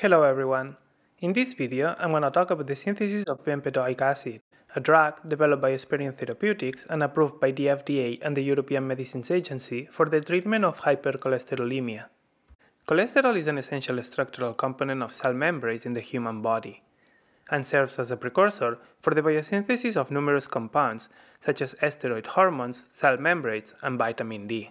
Hello everyone! In this video I'm going to talk about the synthesis of bempedoic acid, a drug developed by Esperion Therapeutics and approved by the FDA and the European Medicines Agency for the treatment of hypercholesterolemia. Cholesterol is an essential structural component of cell membranes in the human body and serves as a precursor for the biosynthesis of numerous compounds such as steroid hormones, cell membranes, and vitamin D.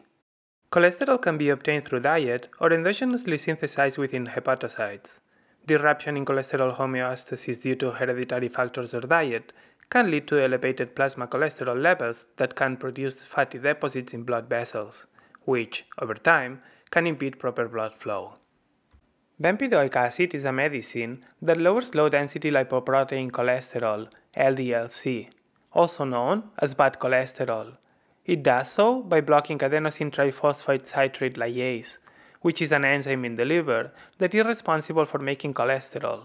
Cholesterol can be obtained through diet or endogenously synthesized within hepatocytes. Disruption in cholesterol homeostasis due to hereditary factors or diet can lead to elevated plasma cholesterol levels that can produce fatty deposits in blood vessels, which, over time, can impede proper blood flow. Bempedoic acid is a medicine that lowers low-density lipoprotein cholesterol, LDL-C, also known as bad cholesterol. It does so by blocking adenosine triphosphate citrate lyase, which is an enzyme in the liver that is responsible for making cholesterol.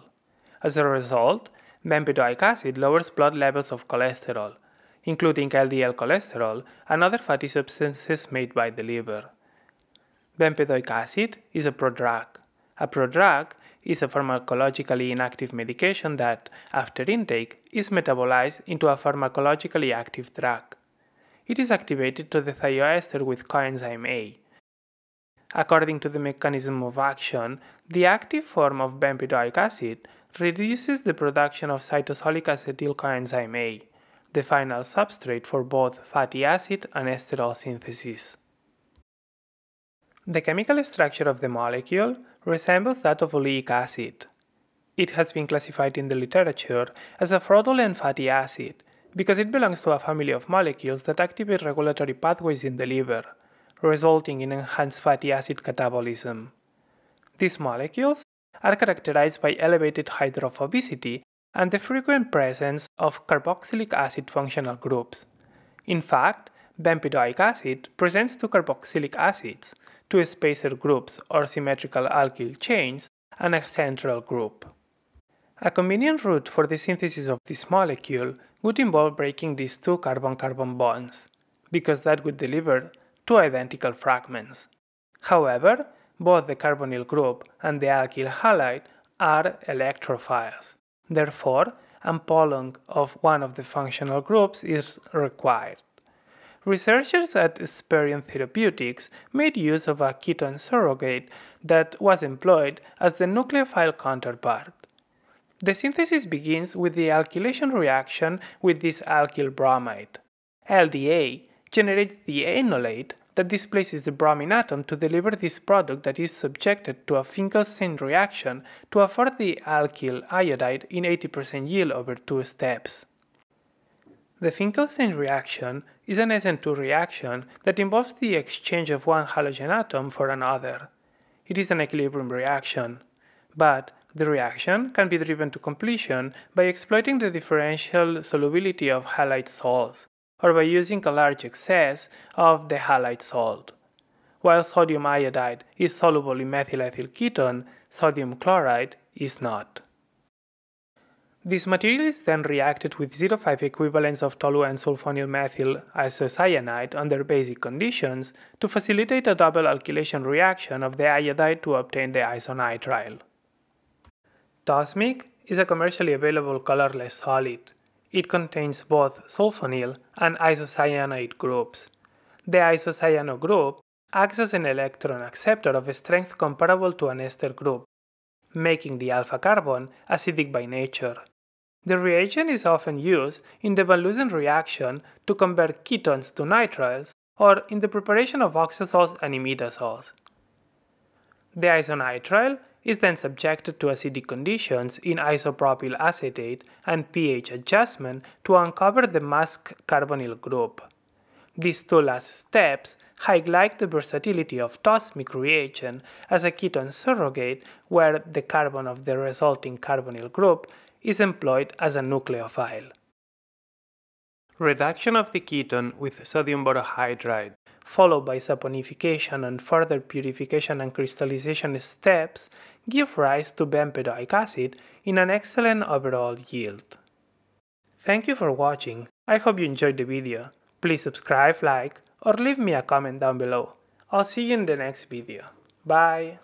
As a result, bempedoic acid lowers blood levels of cholesterol, including LDL cholesterol and other fatty substances made by the liver. Bempedoic acid is a prodrug. A prodrug is a pharmacologically inactive medication that, after intake, is metabolized into a pharmacologically active drug. It is activated to the thioester with coenzyme A. According to the mechanism of action, the active form of bempedoic acid reduces the production of cytosolic acetyl-coenzyme A, the final substrate for both fatty acid and esterol synthesis. The chemical structure of the molecule resembles that of oleic acid. It has been classified in the literature as a fraudulent fatty acid, because it belongs to a family of molecules that activate regulatory pathways in the liver, resulting in enhanced fatty acid catabolism. These molecules are characterized by elevated hydrophobicity and the frequent presence of carboxylic acid functional groups. In fact, bempedoic acid presents two carboxylic acids, two spacer groups or symmetrical alkyl chains, and a central group. A convenient route for the synthesis of this molecule would involve breaking these two carbon-carbon bonds, because that would deliver two identical fragments. However, both the carbonyl group and the alkyl halide are electrophiles. Therefore, umpolung of one of the functional groups is required. Researchers at Esperion Therapeutics made use of a ketone surrogate that was employed as the nucleophile counterpart. The synthesis begins with the alkylation reaction with this alkyl bromide. LDA generates the enolate that displaces the bromine atom to deliver this product that is subjected to a Finkelstein reaction to afford the alkyl iodide in 80% yield over two steps. The Finkelstein reaction is an SN2 reaction that involves the exchange of one halogen atom for another. It is an equilibrium reaction, but the reaction can be driven to completion by exploiting the differential solubility of halide salts, or by using a large excess of the halide salt. While sodium iodide is soluble in methyl ethyl ketone, sodium chloride is not. This material is then reacted with 0,5 equivalents of toluene sulfonyl methyl isocyanide under basic conditions to facilitate a double alkylation reaction of the iodide to obtain the isonitrile. Tosmic is a commercially available colorless solid. It contains both sulfonyl and isocyanate groups. The isocyano group acts as an electron acceptor of a strength comparable to an ester group, making the alpha carbon acidic by nature. The reagent is often used in the Van Leusen reaction to convert ketones to nitriles or in the preparation of oxazoles and imidazoles. The isonitrile is then subjected to acidic conditions in isopropyl acetate and pH adjustment to uncover the masked carbonyl group. These two last steps highlight the versatility of tosmic reagent as a ketone surrogate where the carbon of the resulting carbonyl group is employed as a nucleophile. Reduction of the ketone with sodium borohydride, followed by saponification and further purification and crystallization steps, give rise to bempedoic acid in an excellent overall yield. Thank you for watching. I hope you enjoyed the video. Please subscribe, like, or leave me a comment down below. I'll see you in the next video. Bye!